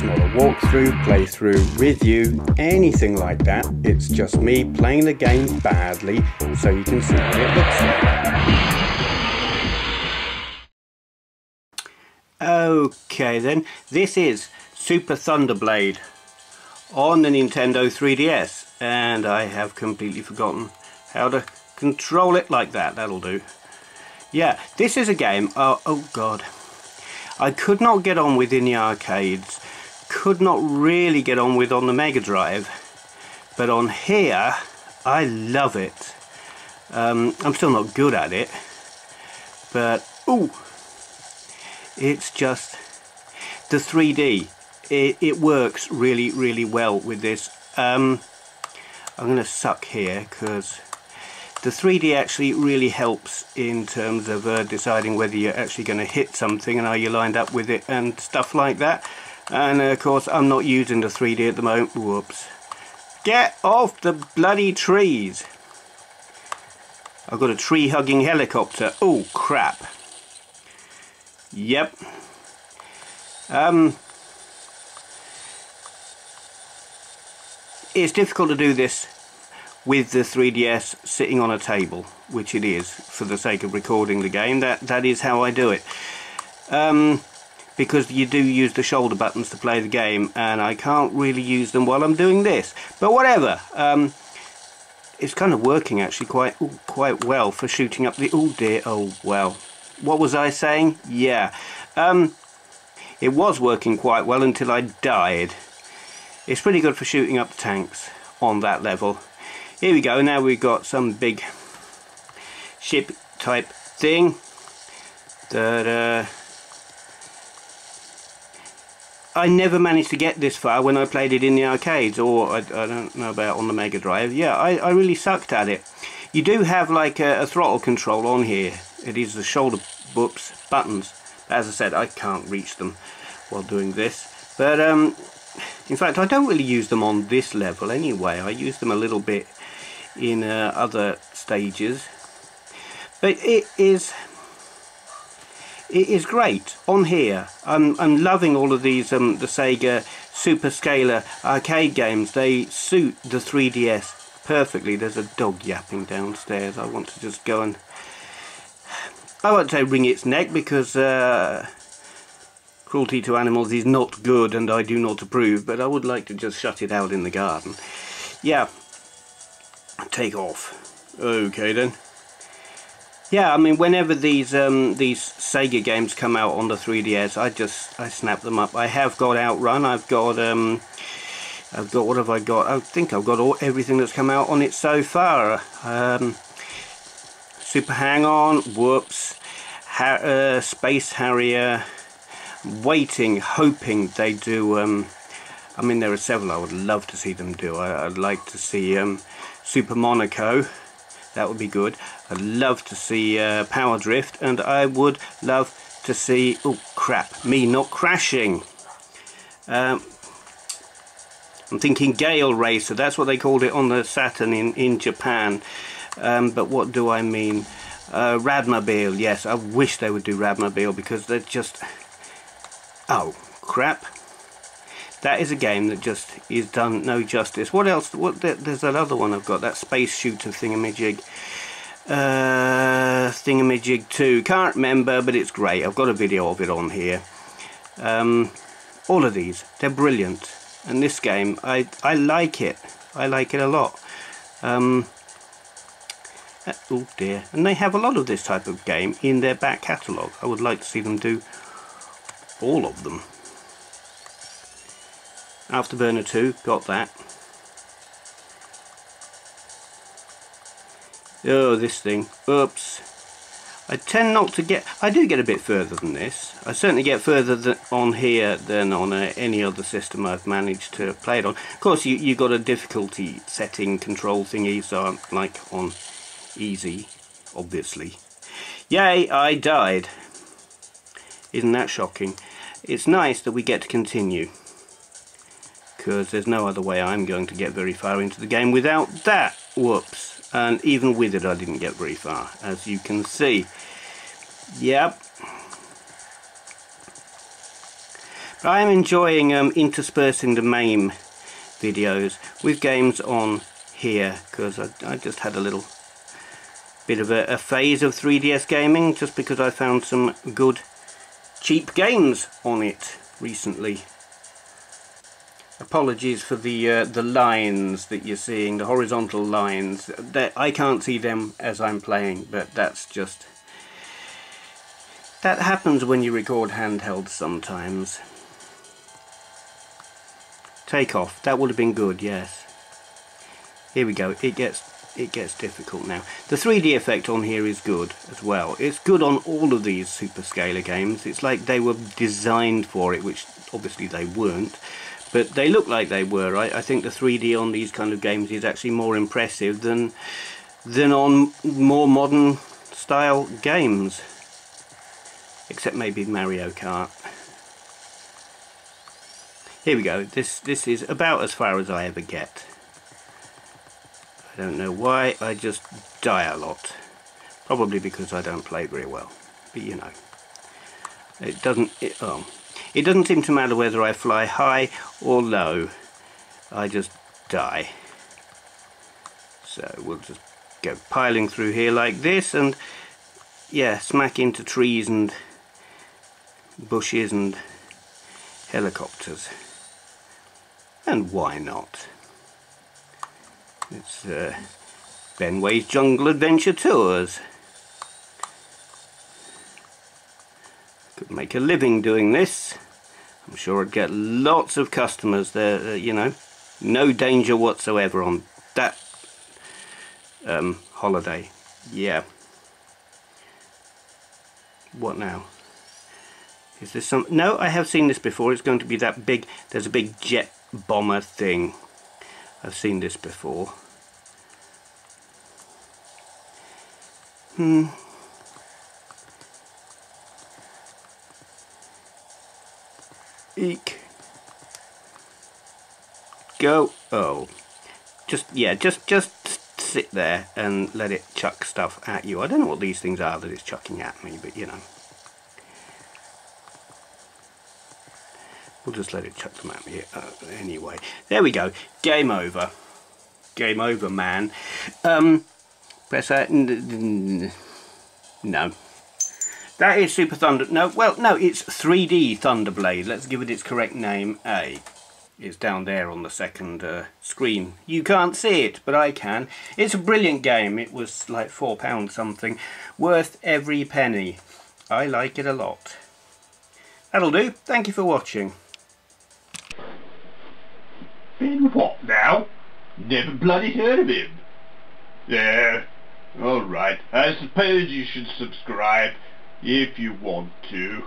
person or a walkthrough, playthrough, review, anything like that. It's just me playing the game badly so you can see what it looks like. Okay then, this is Super Thunder Blade on the Nintendo 3DS, and I have completely forgotten how to control it like that. That'll do. Yeah, this is a game, oh god, I could not get on with in the arcades, could not really get on with on the Mega Drive, but on here I love it. I'm still not good at it, but ooh, it's just the 3D, it works really well with this. I'm gonna suck here because the 3D actually really helps in terms of deciding whether you're actually going to hit something and are you lined up with it and stuff like that. And of course I'm not using the 3D at the moment. Whoops, get off the bloody trees. I've got a tree hugging helicopter. Oh crap. Yep. It's difficult to do this with the 3DS sitting on a table, which it is for the sake of recording the game. That is how I do it, because you do use the shoulder buttons to play the game, and I can't really use them while I'm doing this. But whatever. It's kind of working actually quite well for shooting up the. Oh dear. Oh well. What was I saying? Yeah, it was working quite well until I died. It's pretty good for shooting up the tanks on that level. Here we go, now we've got some big ship type thing. Da-da. I never managed to get this far when I played it in the arcades, or I don't know about on the Mega Drive. Yeah, I really sucked at it. You do have like a throttle control on here. It is the shoulder buttons. As I said, I can't reach them while doing this. But in fact, I don't really use them on this level anyway. I use them a little bit in other stages. But it is great on here. I'm loving all of these the Sega Super Scalar arcade games. They suit the 3DS perfectly. There's a dog yapping downstairs. I want to just go and. I won't say wring its neck because cruelty to animals is not good and I do not approve, but I would like to just shut it out in the garden. Yeah, take off. Okay then. Yeah, I mean whenever these Sega games come out on the 3DS, I snap them up. I have got Outrun. I've got what have I got? I think I've got everything that's come out on it so far. Super Hang-On, whoops, Space Harrier, waiting, hoping they do, I mean there are several I would love to see them do. I'd like to see Super Monaco, that would be good. I'd love to see Power Drift, and I would love to see, oh crap, me not crashing. I'm thinking Gale Racer, that's what they called it on the Saturn in Japan. But what do I mean? Radmobile, yes, I wish they would do Radmobile because they're just... Oh, crap. That is a game that just is done no justice. What else? There's that other one I've got, that space shooter thingamajig. Thingamajig 2. Can't remember, but it's great. I've got a video of it on here. All of these, they're brilliant. And this game, I like it. I like it a lot. Oh dear, and they have a lot of this type of game in their back catalogue. I would like to see them do all of them. Afterburner 2, got that. Oh, this thing. Oops. I tend not to get... I do get a bit further than this. I certainly get further on here than on any other system I've managed to play it on. Of course, you've got a difficulty setting control thingy, so I'm like on... easy, obviously. Yay, I died. Isn't that shocking? It's nice that we get to continue, because there's no other way I'm going to get very far into the game without that. Whoops. And even with it I didn't get very far, as you can see. Yep. I'm enjoying interspersing the MAME videos with games on here, because I just had a little bit of a phase of 3DS gaming, just because I found some good cheap games on it recently. Apologies for the lines that you're seeing, the horizontal lines. I can't see them as I'm playing, but that's just... that happens when you record handheld sometimes. Take off. That would have been good, yes. Here we go. It gets difficult now. The 3D effect on here is good as well. It's good on all of these Super Scalar games. It's like they were designed for it, which obviously they weren't. But they look like they were. I think the 3D on these kind of games is actually more impressive than on more modern style games. Except maybe Mario Kart. Here we go. This is about as far as I ever get. I don't know why, I just die a lot. Probably because I don't play very well. But you know. It doesn't seem to matter whether I fly high or low, I just die. So we'll just go piling through here like this and, yeah, smack into trees and bushes and helicopters. And why not? It's Benway's Jungle Adventure Tours. Could make a living doing this. I'm sure I'd get lots of customers there, you know. No danger whatsoever on that holiday. Yeah. What now? Is this some... no, I have seen this before. It's going to be that big... there's a big jet bomber thing. I've seen this before. Eek. Go. Oh. Just sit there and let it chuck stuff at you. I don't know what these things are that it's chucking at me, but you know. We'll just let it chuck them at me anyway. There we go. Game over. Game over, man. Press that. No. That is Super Thunder... no, well, no, it's 3D Thunder Blade. Let's give it its correct name, A. It's down there on the second screen. You can't see it, but I can. It's a brilliant game. It was like £4 something. Worth every penny. I like it a lot. That'll do. Thank you for watching. Been what now? Never bloody heard of him. Yeah. Alright. I suppose you should subscribe if you want to.